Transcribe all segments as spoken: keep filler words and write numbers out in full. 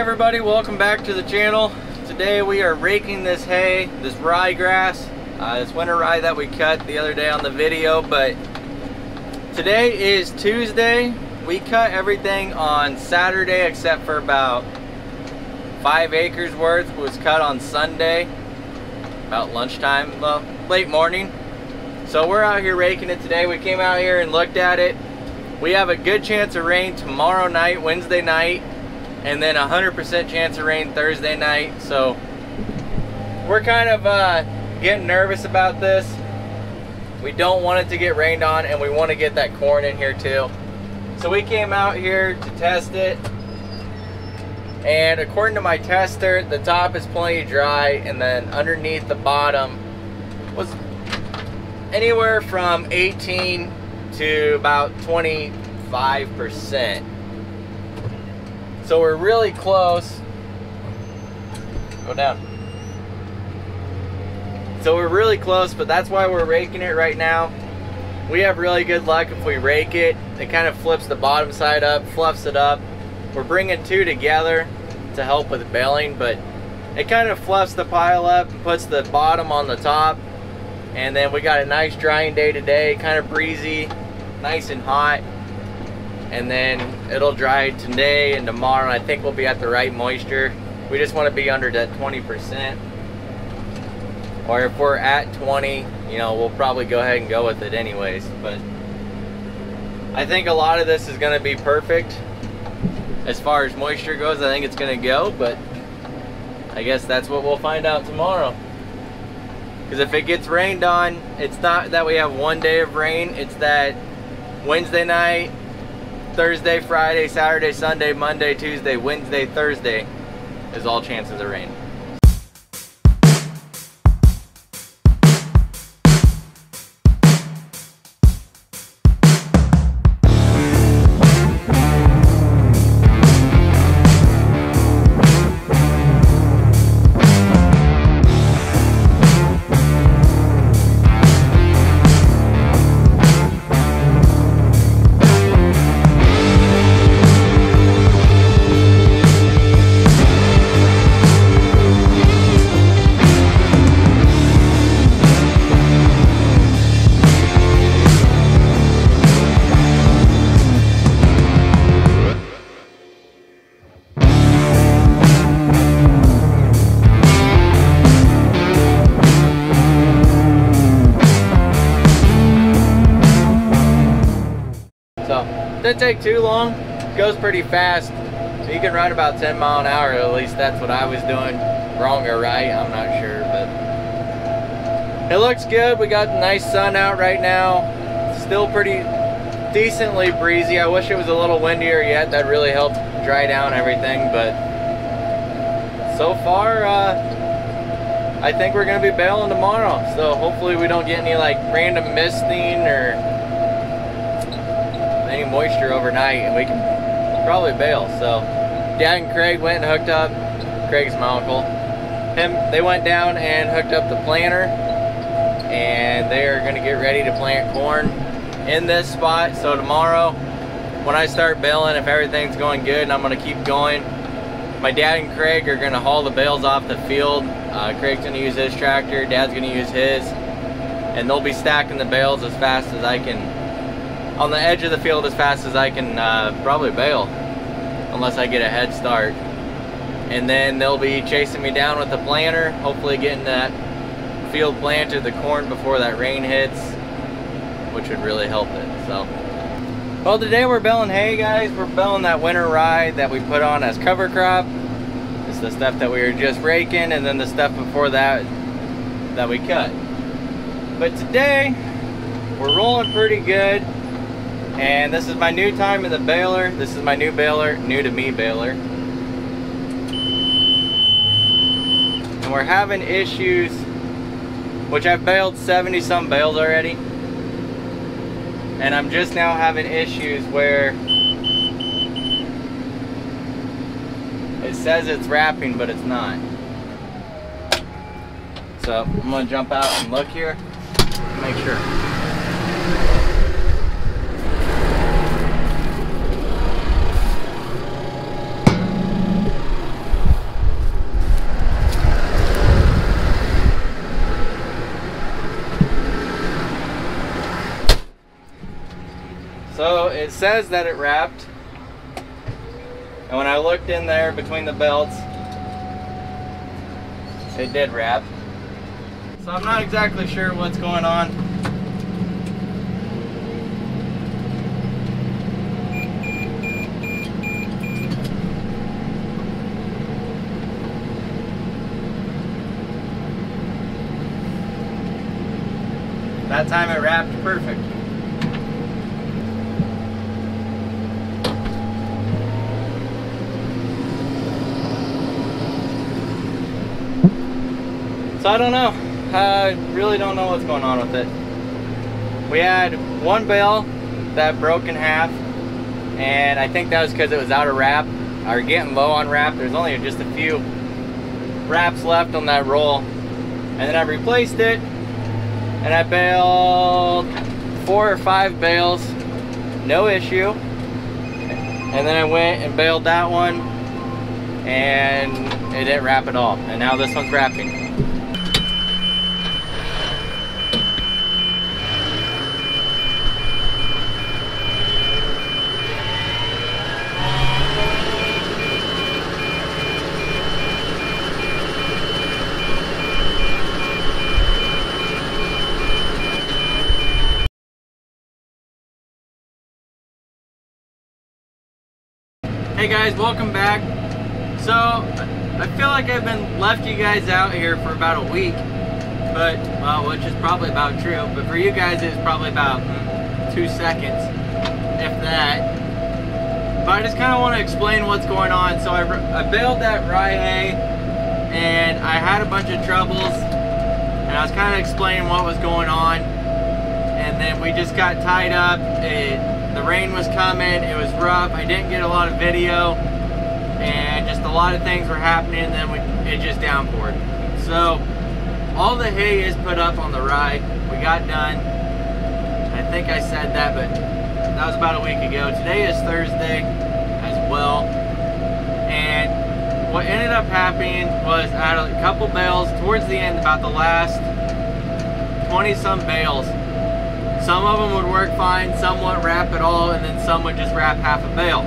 everybody, welcome back to the channel. Today we are raking this hay, this ryegrass, uh, this winter rye that we cut the other day on the video, but today is Tuesday. We cut everything on Saturday except for about five acres worth was cut on Sunday, about lunchtime, well, late morning. So we're out here raking it today. We came out here and looked at it. We have a good chance of rain tomorrow night, Wednesday night, and then one hundred percent chance of rain Thursday night. So we're kind of uh, getting nervous about this. We don't want it to get rained on, and we want to get that corn in here too. So we came out here to test it. And according to my tester, the top is plenty dry, and then underneath the bottom was anywhere from eighteen to about twenty-five percent. So we're really close. Go down. So we're really close, but that's why we're raking it right now. We have really good luck if we rake it. It kind of flips the bottom side up, fluffs it up. We're bringing two together to help with baling, but it kind of fluffs the pile up and puts the bottom on the top. And then we got a nice drying day today, kind of breezy, nice and hot. And then it'll dry today and tomorrow, and I think we'll be at the right moisture. We just want to be under that twenty percent. Or if we're at twenty, you know, we'll probably go ahead and go with it anyways. But I think a lot of this is going to be perfect. As far as moisture goes, I think it's going to go, but I guess that's what we'll find out tomorrow. Because if it gets rained on, it's not that we have one day of rain, it's that Wednesday night, Thursday, Friday, Saturday, Sunday, Monday, Tuesday, Wednesday, Thursday is all chances of rain. Doesn't take too long, it goes pretty fast, so you can run about ten mile an hour, at least that's what I was doing. Wrong or right, I'm not sure, but it looks good. We got the nice sun out right now, still pretty decently breezy. I wish it was a little windier yet, that really helped dry down everything, but so far uh, I think we're going to be baling tomorrow, so hopefully we don't get any like random misting or any moisture overnight, and we can probably bail. So Dad and Craig went and hooked up, Craig's my uncle, him, they went down and hooked up the planter, and they are going to get ready to plant corn in this spot. So tomorrow when I start baling, if everything's going good and I'm going to keep going, my dad and Craig are going to haul the bales off the field. uh, Craig's going to use his tractor, Dad's going to use his, and they'll be stacking the bales as fast as I can on the edge of the field, as fast as I can uh, probably bale, unless I get a head start. And then they'll be chasing me down with the planter, hopefully getting that field planted, the corn, before that rain hits, which would really help it. So, well, today we're baling hay, guys. We're baling that winter rye that we put on as cover crop. It's the stuff that we were just raking, and then the stuff before that that we cut. But today we're rolling pretty good. And this is my new time in the baler. This is my new baler, new to me baler. And we're having issues, which I've baled seventy some bales already. And I'm just now having issues where it says it's wrapping, but it's not. So I'm gonna jump out and look here, make sure. So it says that it wrapped, and when I looked in there between the belts, it did wrap. So I'm not exactly sure what's going on. That time it wrapped perfect. So I don't know. I really don't know what's going on with it. We had one bale that broke in half, and I think that was because it was out of wrap, or getting low on wrap. There's only just a few wraps left on that roll. And then I replaced it, and I baled four or five bales, no issue. And then I went and baled that one, and it didn't wrap at all. And now this one's wrapping. Hey guys, welcome back. So I feel like I've been left you guys out here for about a week, but well, which is probably about true, but for you guys it's probably about two seconds, if that. But I just kind of want to explain what's going on. So I, I baled that rye hay, and I had a bunch of troubles, and I was kind of explaining what was going on, and then we just got tied up. It, The rain was coming, it was rough, I didn't get a lot of video, and just a lot of things were happening, and then we, it just downpoured. So, all the hay is put up on the rye. We got done. I think I said that, but that was about a week ago. Today is Thursday as well, and what ended up happening was I had a couple bales towards the end, about the last twenty some bales. Some of them would work fine, some wouldn't wrap at all, and then some would just wrap half a bale.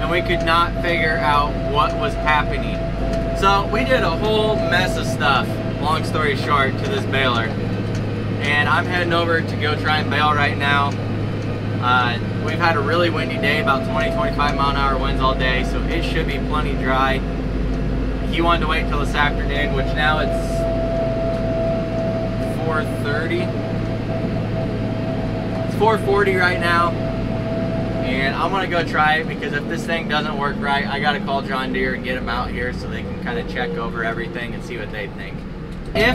And we could not figure out what was happening. So we did a whole mess of stuff, long story short, to this baler. And I'm heading over to go try and bale right now. Uh, we've had a really windy day, about twenty, twenty-five mile an hour winds all day, so it should be plenty dry. He wanted to wait till this afternoon, which now it's four thirty. four forty right now, and I'm gonna go try it, because if this thing doesn't work right, I gotta call John Deere and get them out here so they can kind of check over everything and see what they think. If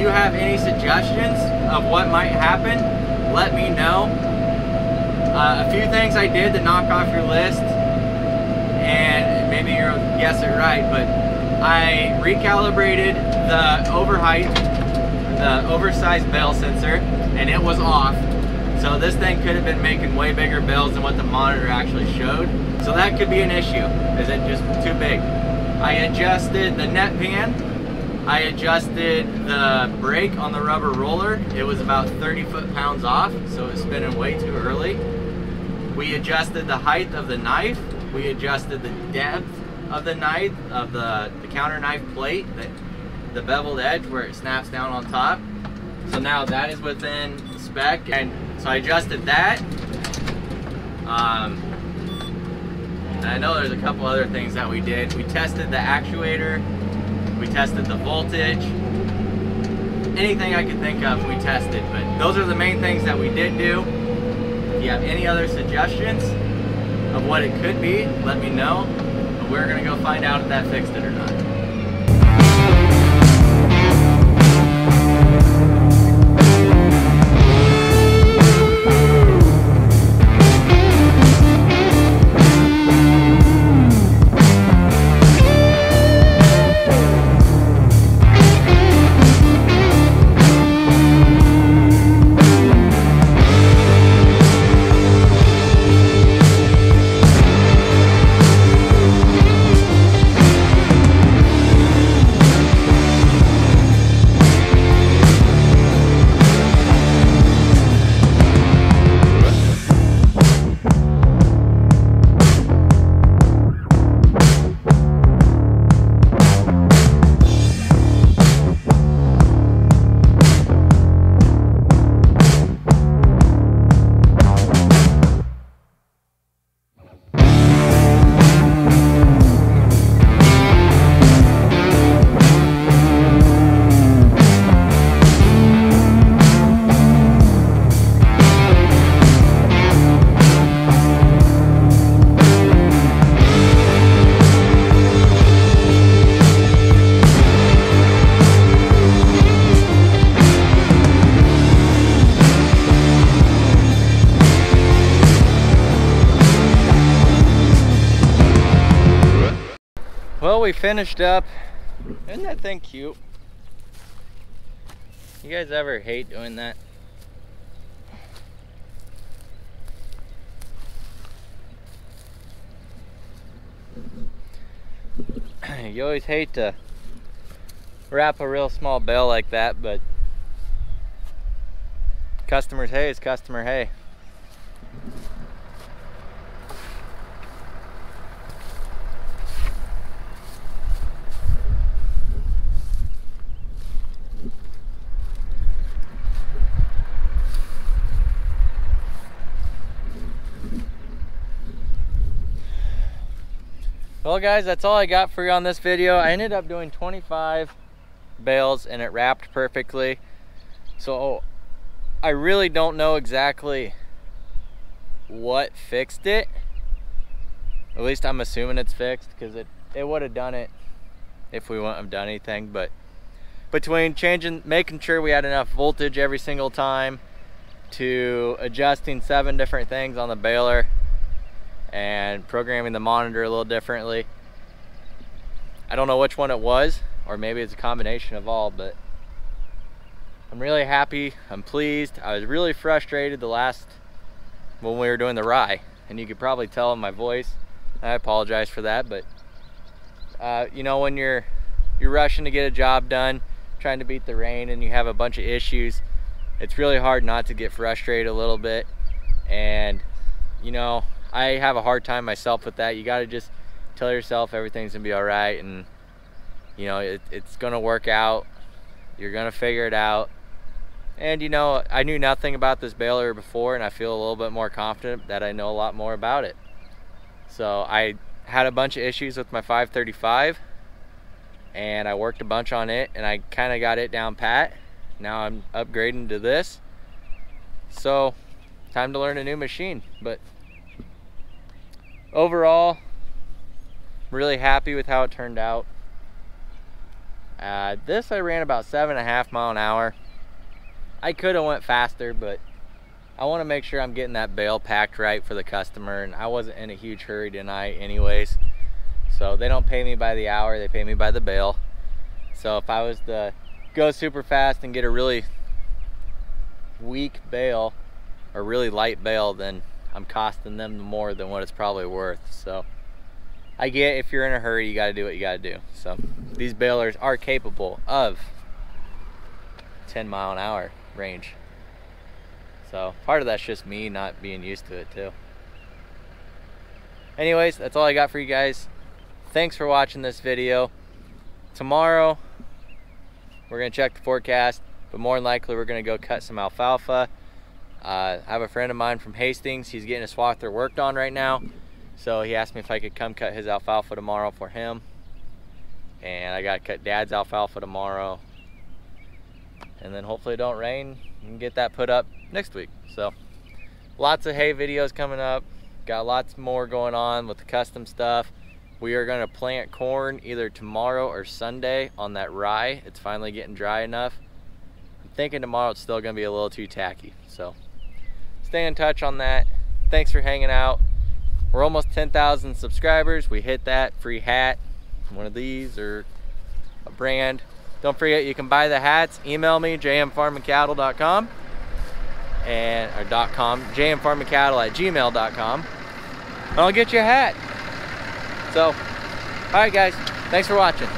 you have any suggestions of what might happen, let me know. Uh, a few things I did to knock off your list, and maybe you'll guess it right, but I recalibrated the overheight, the oversized bale sensor, and it was off. So this thing could have been making way bigger bales than what the monitor actually showed. So that could be an issue. Is it just too big? I adjusted the net pan. I adjusted the brake on the rubber roller. It was about thirty foot-pounds off, so it was spinning way too early. We adjusted the height of the knife. We adjusted the depth of the knife, of the, the counter knife plate, that the beveled edge where it snaps down on top. So now that is within spec, and so I adjusted that. Um, and I know there's a couple other things that we did. We tested the actuator, we tested the voltage, anything I could think of we tested, but those are the main things that we did do. If you have any other suggestions of what it could be, let me know, but we're gonna go find out if that fixed it or not. we finished up. Isn't that thing cute? You guys ever hate doing that? You always hate to wrap a real small bale like that, but customer's hay is customer hay. Well guys, that's all I got for you on this video. I ended up doing twenty-five bales and it wrapped perfectly. So I really don't know exactly what fixed it. At least I'm assuming it's fixed, because it, it would have done it if we wouldn't have done anything. But between changing, making sure we had enough voltage every single time, to adjusting seven different things on the baler, and programming the monitor a little differently. I don't know which one it was, or maybe it's a combination of all, but I'm really happy, I'm pleased. I was really frustrated the last, when we were doing the rye, and you could probably tell in my voice, I apologize for that, but uh, you know, when you're, you're rushing to get a job done, trying to beat the rain, and you have a bunch of issues, it's really hard not to get frustrated a little bit. And you know, I have a hard time myself with that. You gotta just tell yourself everything's gonna be all right, and you know, it, it's gonna work out. You're gonna figure it out. And you know, I knew nothing about this baler before, and I feel a little bit more confident that I know a lot more about it. So I had a bunch of issues with my five thirty-five, and I worked a bunch on it, and I kinda got it down pat. Now I'm upgrading to this. So time to learn a new machine. But overall, I'm really happy with how it turned out. Uh, this I ran about seven and a half mile an hour. I could have went faster, but I want to make sure I'm getting that bale packed right for the customer, and I wasn't in a huge hurry tonight anyways. So they don't pay me by the hour, they pay me by the bale. So if I was to go super fast and get a really weak bale, or really light bale, then I'm costing them more than what it's probably worth. So I get, if you're in a hurry, you gotta do what you gotta do. So these balers are capable of ten mile an hour range. So part of that's just me not being used to it too. Anyways, that's all I got for you guys. Thanks for watching this video. Tomorrow, we're gonna check the forecast, but more than likely we're gonna go cut some alfalfa. Uh, I have a friend of mine from Hastings. He's getting a swather worked on right now. So he asked me if I could come cut his alfalfa tomorrow for him. And I got to cut Dad's alfalfa tomorrow. And then hopefully it don't rain and get that put up next week. So lots of hay videos coming up. Got lots more going on with the custom stuff. We are going to plant corn either tomorrow or Sunday on that rye. It's finally getting dry enough. I'm thinking tomorrow it's still going to be a little too tacky. So stay in touch on that. Thanks for hanging out. We're almost ten thousand subscribers. We hit that free hat, one of these or a brand. Don't forget, you can buy the hats. Email me, j m farm and cattle dot com and or dot com, j m farm and cattle at gmail dot com, and I'll get you a hat. So, all right guys, thanks for watching.